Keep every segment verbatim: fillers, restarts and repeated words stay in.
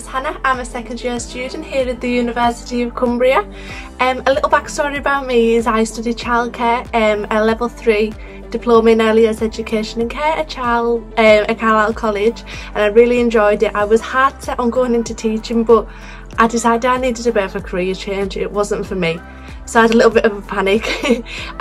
name's Hannah, I'm a second year student here at the University of Cumbria. Um, a little backstory about me is I study childcare, um, a level three diploma in early years education and care at, child, um, at Carlisle College, and I really enjoyed it. I was hard set on going into teaching, but I decided I needed a bit of a career change. It wasn't for me. So I had a little bit of a panic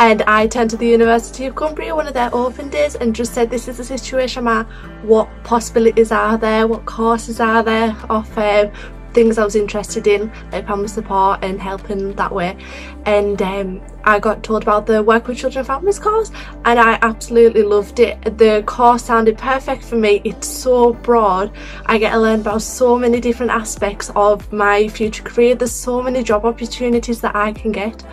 and I turned to the University of Cumbria, one of their open days, and just said, this is the situation I'm at, what possibilities are there, what courses are there of um, things I was interested in, like family support and helping that way. And um, I got told about the Work With Children and Families course, and I absolutely loved it. The course sounded perfect for me. It's so broad. I get to learn about so many different aspects of my future career. There's so many job opportunities that I can get.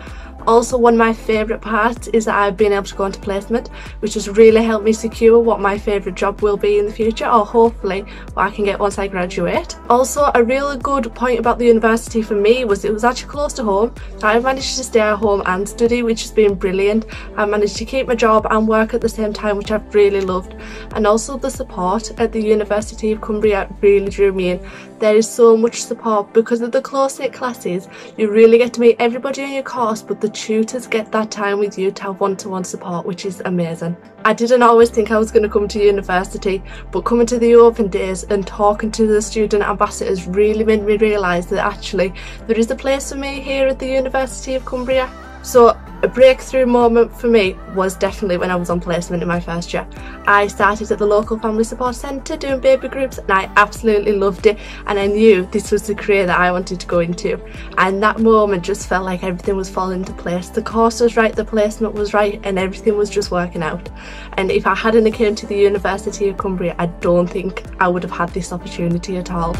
Also, one of my favourite parts is that I've been able to go into placement, which has really helped me secure what my favourite job will be in the future, or hopefully what I can get once I graduate. Also, a really good point about the university for me was it was actually close to home. I managed to stay at home and study, which has been brilliant. I managed to keep my job and work at the same time, which I've really loved. And also the support at the University of Cumbria really drew me in. There is so much support because of the close-knit classes. You really get to meet everybody in your course, but the tutors get that time with you to have one-to-one support, which is amazing. I didn't always think I was going to come to university, but coming to the open days and talking to the student ambassadors really made me realise that actually there is a place for me here at the University of Cumbria. So a breakthrough moment for me was definitely when I was on placement in my first year. I started at the local family support centre doing baby groups, and I absolutely loved it, and I knew this was the career that I wanted to go into. And that moment just felt like everything was falling into place. The course was right, the placement was right, and everything was just working out. And if I hadn't come to the University of Cumbria, I don't think I would have had this opportunity at all.